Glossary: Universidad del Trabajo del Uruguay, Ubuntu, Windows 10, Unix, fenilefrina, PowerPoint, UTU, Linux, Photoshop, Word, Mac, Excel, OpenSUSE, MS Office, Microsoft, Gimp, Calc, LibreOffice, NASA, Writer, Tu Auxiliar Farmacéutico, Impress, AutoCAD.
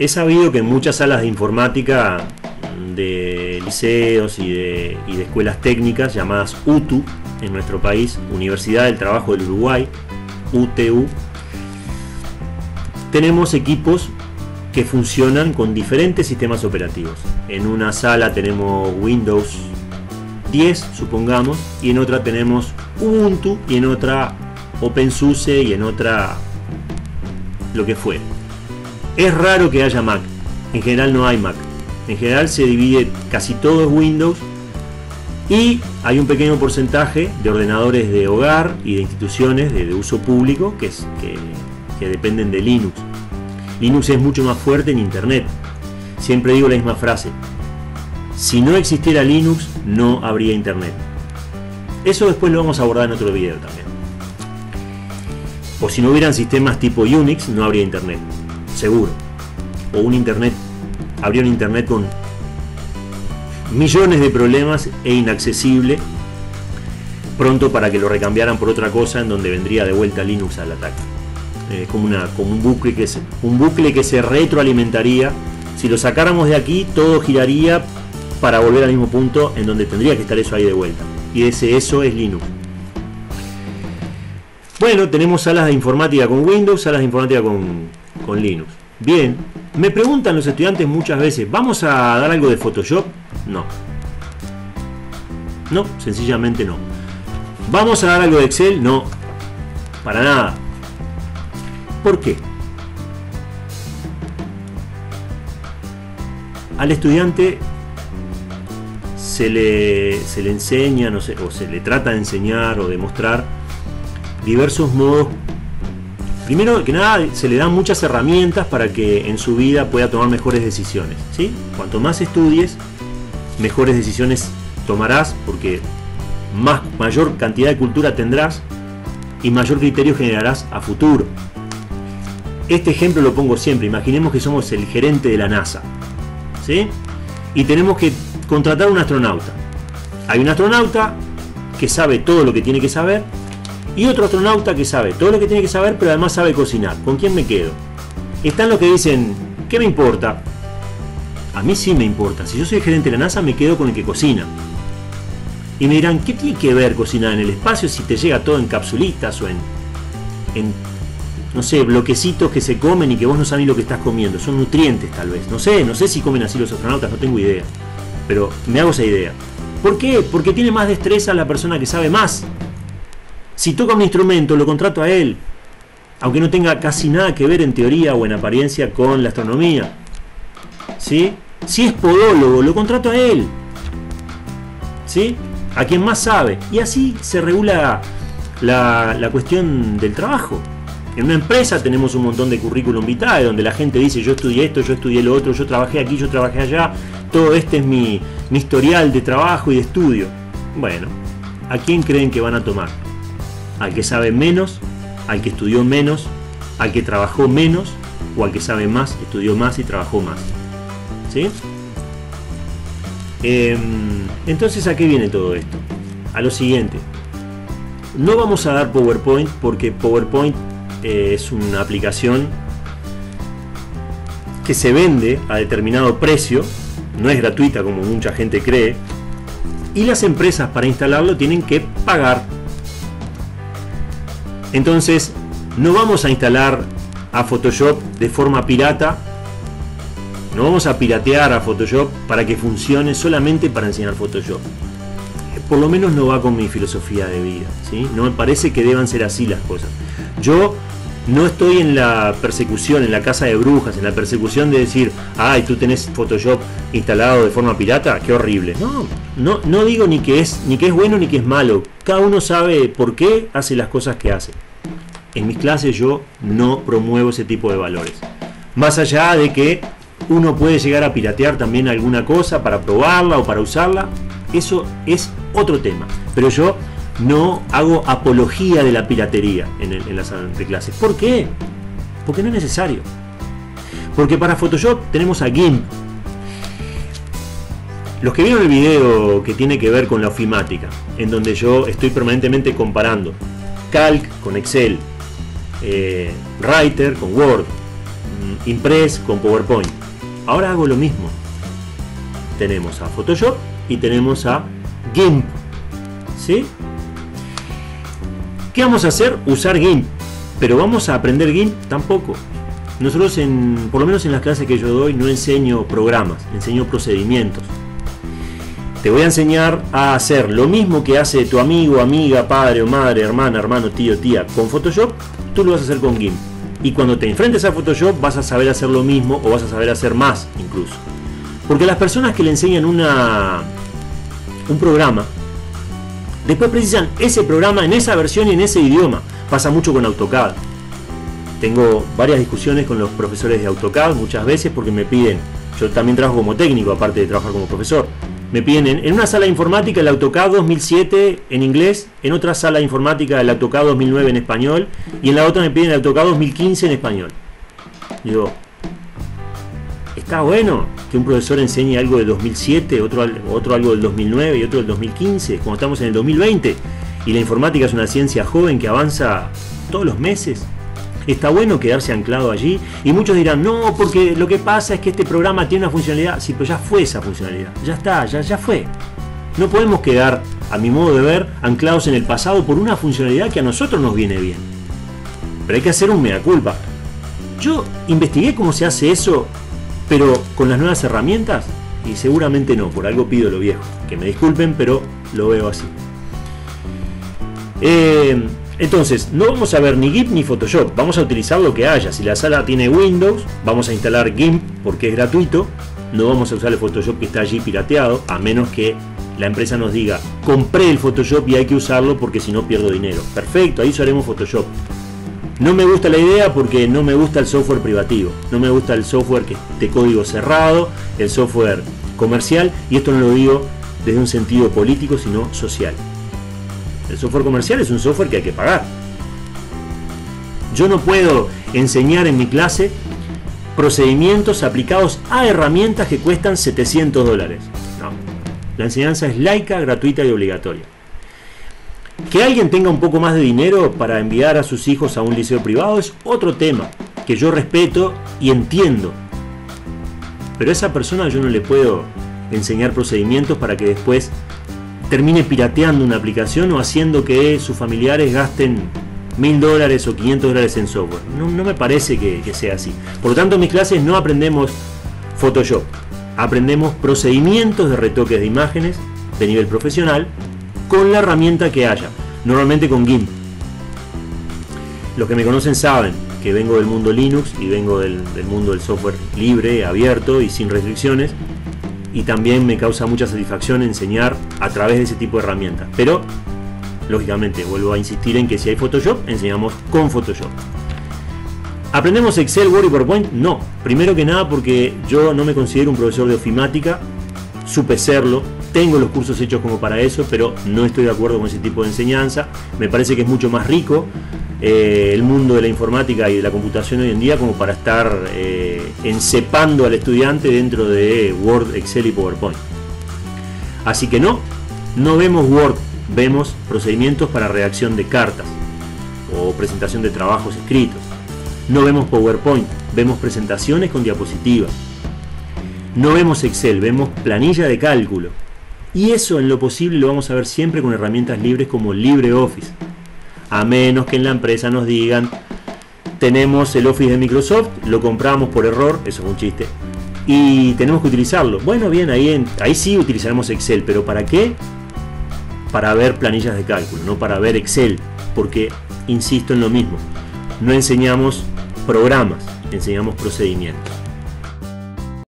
He sabido que en muchas salas de informática de liceos y de escuelas técnicas llamadas UTU en nuestro país, Universidad del Trabajo del Uruguay, UTU, tenemos equipos que funcionan con diferentes sistemas operativos. En una sala tenemos Windows 10, supongamos, y en otra tenemos Ubuntu, y en otra OpenSUSE, y en otra lo que fue. Es raro que haya Mac, en general no hay Mac, en general se divide, casi todo es Windows, y hay un pequeño porcentaje de ordenadores de hogar y de instituciones de uso público que dependen de Linux. Linux es mucho más fuerte en Internet. Siempre digo la misma frase: si no existiera Linux, no habría Internet. Eso después lo vamos a abordar en otro video también. O si no hubieran sistemas tipo Unix, no habría Internet, seguro. O un Internet, habría un Internet con millones de problemas e inaccesible pronto para que lo recambiaran por otra cosa, en donde vendría de vuelta Linux al ataque. Es como un bucle que se retroalimentaría. Si lo sacáramos de aquí, todo giraría para volver al mismo punto en donde tendría que estar eso ahí de vuelta. Y eso es Linux. Bueno, tenemos salas de informática con Windows, salas de informática con Linux. Bien, me preguntan los estudiantes muchas veces: ¿vamos a dar algo de Photoshop? No. No, sencillamente no. ¿Vamos a dar algo de Excel? No. Para nada. ¿Por qué? Al estudiante se le enseña, no sé, o se le trata de enseñar o demostrar diversos modos. Primero que nada, se le dan muchas herramientas para que en su vida pueda tomar mejores decisiones, ¿sí? Cuanto más estudies, mejores decisiones tomarás, porque mayor cantidad de cultura tendrás y mayor criterio generarás a futuro. Este ejemplo lo pongo siempre. Imaginemos que somos el gerente de la NASA, ¿sí? Y tenemos que contratar un astronauta. Hay un astronauta que sabe todo lo que tiene que saber y otro astronauta que sabe todo lo que tiene que saber, pero además sabe cocinar. ¿Con quién me quedo? Están los que dicen: ¿qué me importa? A mí sí me importa. Si yo soy el gerente de la NASA, me quedo con el que cocina. Y me dirán: ¿qué tiene que ver cocinar en el espacio si te llega todo en capsulitas o en no sé, bloquecitos que se comen y que vos no sabés lo que estás comiendo? Son nutrientes, tal vez. No sé si comen así los astronautas, no tengo idea. Pero me hago esa idea. ¿Por qué? Porque tiene más destreza la persona que sabe más. Si toca un instrumento, lo contrato a él. Aunque no tenga casi nada que ver en teoría o en apariencia con la astronomía, ¿sí? Si es podólogo, lo contrato a él, ¿sí? A quien más sabe. Y así se regula la cuestión del trabajo. En una empresa tenemos un montón de currículum vitae donde la gente dice: yo estudié esto, yo estudié lo otro, yo trabajé aquí, yo trabajé allá, todo este es mi historial de trabajo y de estudio. Bueno, ¿a quién creen que van a tomar? ¿Al que sabe menos, al que estudió menos, al que trabajó menos, o al que sabe más, estudió más y trabajó más? ¿Sí? Entonces, ¿a qué viene todo esto? A lo siguiente: no vamos a dar PowerPoint, porque PowerPoint es una aplicación que se vende a determinado precio, no es gratuita como mucha gente cree, y las empresas para instalarlo tienen que pagar. Entonces no vamos a instalar a Photoshop de forma pirata, no vamos a piratear a Photoshop para que funcione solamente para enseñar Photoshop. Por lo menos no va con mi filosofía de vida, ¿sí? No me parece que deban ser así las cosas. Yo no estoy en la persecución, en la casa de brujas, en la persecución de decir: ay, tú tenés Photoshop instalado de forma pirata, qué horrible. No digo ni que es bueno ni que es malo. Cada uno sabe por qué hace las cosas que hace. En mis clases yo no promuevo ese tipo de valores. Más allá de que uno puede llegar a piratear también alguna cosa para probarla o para usarla, eso es otro tema. Pero yo no hago apología de la piratería en la sala de clases. ¿Por qué? Porque no es necesario. Porque para Photoshop tenemos a Gimp. Los que vieron el video que tiene que ver con la ofimática, en donde yo estoy permanentemente comparando Calc con Excel, Writer con Word, Impress, con PowerPoint. Ahora hago lo mismo. Tenemos a Photoshop y tenemos a Gimp. ¿Sí? ¿Qué vamos a hacer? Usar Gimp. Pero vamos a aprender Gimp tampoco. Nosotros, por lo menos en las clases que yo doy, no enseño programas, enseño procedimientos. Te voy a enseñar a hacer lo mismo que hace tu amigo, amiga, padre o madre, hermana, hermano, tío, tía con Photoshop, tú lo vas a hacer con GIMP. Y cuando te enfrentes a Photoshop vas a saber hacer lo mismo o vas a saber hacer más incluso. Porque las personas que le enseñan un programa, después precisan ese programa en esa versión y en ese idioma. Pasa mucho con AutoCAD. Tengo varias discusiones con los profesores de AutoCAD muchas veces porque me piden, yo también trabajo como técnico aparte de trabajar como profesor, me piden en una sala de informática el AutoCAD 2007 en inglés, en otra sala de informática el AutoCAD 2009 en español y en la otra me piden el AutoCAD 2015 en español. Digo, está bueno que un profesor enseñe algo del 2007, otro algo del 2009 y otro del 2015, cuando estamos en el 2020 y la informática es una ciencia joven que avanza todos los meses. Está bueno quedarse anclado allí y muchos dirán, no, porque lo que pasa es que este programa tiene una funcionalidad. Sí, pero ya fue esa funcionalidad, ya está, ya fue. No podemos quedar, a mi modo de ver, anclados en el pasado por una funcionalidad que a nosotros nos viene bien. Pero hay que hacer un mea culpa. Yo investigué cómo se hace eso, pero con las nuevas herramientas, y seguramente no, por algo pido lo viejo. Que me disculpen, pero lo veo así. Entonces, no vamos a ver ni GIMP ni Photoshop, vamos a utilizar lo que haya. Si la sala tiene Windows, vamos a instalar GIMP porque es gratuito. No vamos a usar el Photoshop que está allí pirateado, a menos que la empresa nos diga, compré el Photoshop y hay que usarlo porque si no pierdo dinero. Perfecto, ahí usaremos Photoshop. No me gusta la idea porque no me gusta el software privativo, no me gusta el software que de código cerrado, el software comercial, y esto no lo digo desde un sentido político, sino social. El software comercial es un software que hay que pagar. Yo no puedo enseñar en mi clase procedimientos aplicados a herramientas que cuestan $700. No. La enseñanza es laica, gratuita y obligatoria. Que alguien tenga un poco más de dinero para enviar a sus hijos a un liceo privado es otro tema que yo respeto y entiendo. Pero a esa persona yo no le puedo enseñar procedimientos para que después termine pirateando una aplicación o haciendo que sus familiares gasten $1000 o $500 en software. No me parece que sea así. Por lo tanto, en mis clases no aprendemos Photoshop, aprendemos procedimientos de retoques de imágenes de nivel profesional con la herramienta que haya, normalmente con GIMP. Los que me conocen saben que vengo del mundo Linux y vengo del mundo del software libre, abierto y sin restricciones. Y también me causa mucha satisfacción enseñar a través de ese tipo de herramientas. Pero, lógicamente, vuelvo a insistir en que si hay Photoshop, enseñamos con Photoshop. ¿Aprendemos Excel, Word y PowerPoint? No. Primero que nada porque yo no me considero un profesor de ofimática. Supe serlo. Tengo los cursos hechos como para eso, pero no estoy de acuerdo con ese tipo de enseñanza. Me parece que es mucho más rico el mundo de la informática y de la computación hoy en día como para estar encepando al estudiante dentro de Word, Excel y PowerPoint. Así que no vemos Word, vemos procedimientos para redacción de cartas o presentación de trabajos escritos. No vemos PowerPoint, vemos presentaciones con diapositivas. No vemos Excel, vemos planilla de cálculo. Y eso en lo posible lo vamos a ver siempre con herramientas libres como LibreOffice. A menos que en la empresa nos digan, tenemos el Office de Microsoft, lo compramos por error, eso es un chiste, y tenemos que utilizarlo. Bueno, bien, ahí sí utilizaremos Excel, pero ¿para qué? Para ver planillas de cálculo, no para ver Excel, porque insisto en lo mismo, no enseñamos programas, enseñamos procedimientos.